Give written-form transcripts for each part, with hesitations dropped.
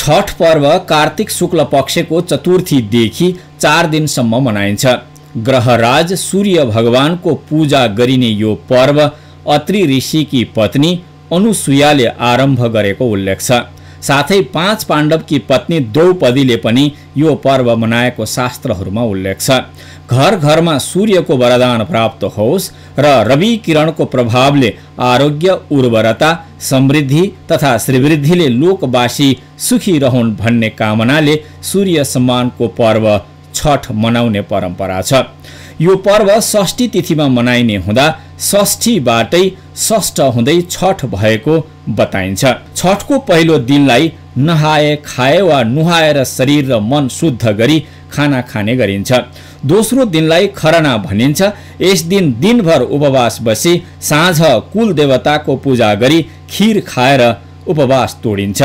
छठ पर्व कार्तिक शुक्ल पक्षको चतुर्थीदेखि 4 दिनसम्म मनाइन्छ। ग्रहराज सूर्य भगवानको पूजा गरिने यो पर्व अत्रि ऋषिकी पत्नी अनुसुयाले आरम्भ गरेको उल्लेख छ। साथै 5 पाण्डवकी पत्नी द्रौपदीले पनि यो पर्व मनाएको शास्त्रहरूमा उल्लेख छ। घर घरमा सूर्यको वरदान प्राप्त होस् र रवि किरणको प्रभावले आरोग्य, उर्वरता, समृद्धि तथा श्रीवृद्धिले लोकवासी सुखी रहन् भन्ने कामनाले सूर्य सम्मानको पर्व छठ मनाउने परम्परा छ। यो पर्व षष्ठी तिथिमा मनाइने हुँदा षष्ठीबाटै षष्ठ हुँदै छठ भएको बताइन्छ। छठको पहिलो दिनलाई नहाए खाए वा नुहाएर शरीर र मन शुद्ध गरी खाना खाने गरिन्छ। दोस्रो दिनलाई खरना भनिन्छ। यस दिन दिनभर उपवास बसी साँझ कुल देवताको पूजा गरी खीर खाएर उपवास तोडिन्छ।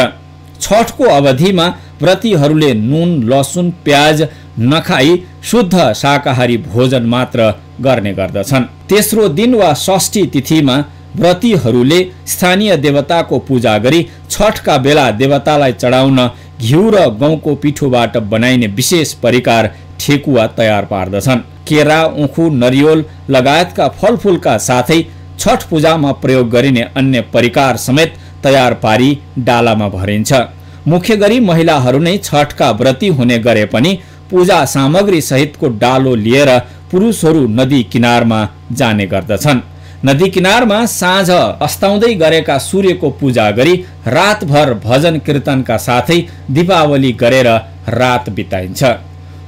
छठको अवधिमा व्रतीहरूले नुन, लसुन, प्याज नखाई शुद्ध शाकाहारी भोजन मात्र गर्ने गर्दछन्। तेस्रो दिन वा षष्ठी तिथिमा व्रतीहरूले स्थानीय देवताको पूजा गरी छठका बेला देवतालाई चढाउन घिउ र गहुँको पिठोबाट बनाइने विशेष परिकार ठेकुवा तयार पार्दछन्। केरा, उखु, नरिवल लगायतका फलफुलका साथै छठ पूजामा प्रयोग गरिने अन्य परिकार समेत तयार पारी डालामा भरिन्छ। मुख्य गरी महिलाहरू नै छठका व्रती हुने गरे पनि पूजा सामग्री सहितको डालो लिएर पुरुषहरू नदी किनारमा जाने गर्दछन्। नदी किनारमा साँझ अस्ताउँदै गरेका सूर्यको पूजा गरी रातभर भजन कीर्तनका साथै दीपावली गरेर रात बिताइन्छ।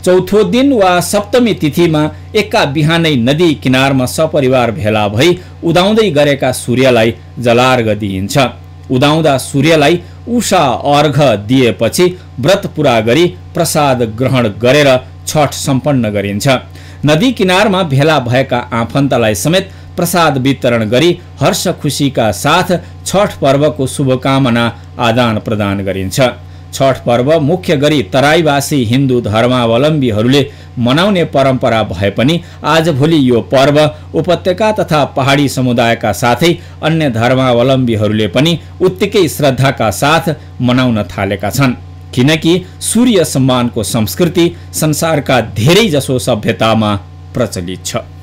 चौथो दिन वा सप्तमी तिथिमा एक्का बिहानै नदी किनारमा सपरिवार भेला भई उदाउँदै गरेका सूर्यलाई जलार्घ दिइन्छ। उदाउँदा सूर्यलाई उषा अर्घ दिएपछि व्रत पूरा गरी प्रसाद ग्रहण गरेर छठ सम्पन्न गरिन्छ। नदी किनारमा भेला भएका आफन्तलाई समेत प्रसाद वितरण गरी हर्ष खुशीका साथ छठ पर्वको शुभकामना आदान प्रदान गरिन्छ। छठ पर्व मुख्य गरी तराईवासी हिन्दू धर्मावलम्बीहरूले मनाउने परम्परा भए पनि आजभोलि यो पर्व उपत्यका तथा पहाडी समुदायका साथै अन्य धर्मावलम्बीहरूले पनि उत्तिकै श्रद्धाका साथ मनाउन थालेका छन्, किनकि सूर्य सम्मानको संस्कृति संसारका धेरैजसो सभ्यतामा प्रचलित छ।